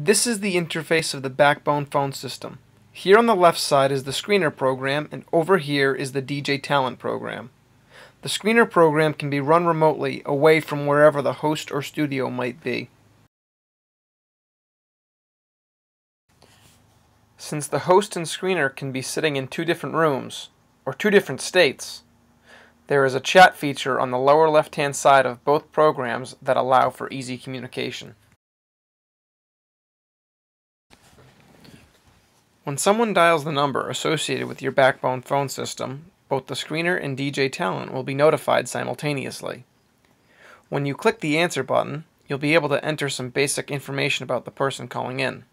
This is the interface of the Backbone phone system. Here on the left side is the screener program, and over here is the DJ Talent program. The screener program can be run remotely away from wherever the host or studio might be. Since the host and screener can be sitting in two different rooms, or two different states, there is a chat feature on the lower left-hand side of both programs that allow for easy communication. When someone dials the number associated with your Backbone phone system, both the screener and DJ Talent will be notified simultaneously. When you click the answer button, you'll be able to enter some basic information about the person calling in.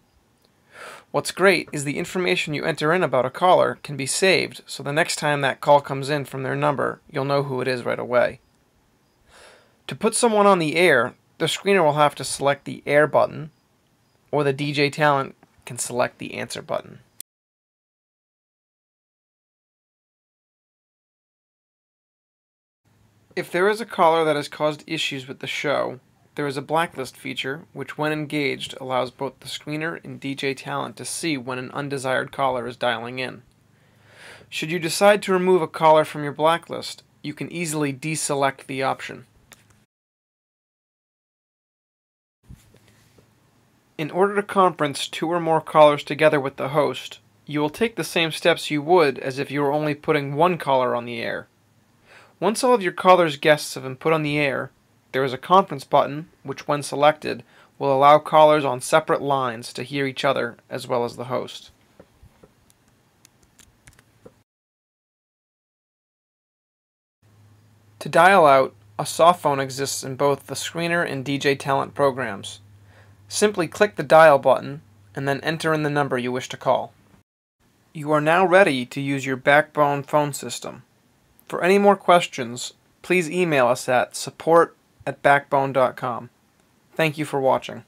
What's great is the information you enter in about a caller can be saved, so the next time that call comes in from their number, you'll know who it is right away. To put someone on the air, the screener will have to select the air button, or the DJ Talent can select the answer button. If there is a caller that has caused issues with the show, there is a blacklist feature, which when engaged allows both the screener and DJ Talent to see when an undesired caller is dialing in. Should you decide to remove a caller from your blacklist, you can easily deselect the option. In order to conference two or more callers together with the host, you will take the same steps you would as if you were only putting one caller on the air. Once all of your caller's guests have been put on the air, there is a conference button, which when selected, will allow callers on separate lines to hear each other as well as the host. To dial out, a softphone exists in both the screener and DJ Talent programs. Simply click the dial button and then enter in the number you wish to call. You are now ready to use your Backbone phone system. For any more questions, please email us at support@backbone.com. Thank you for watching.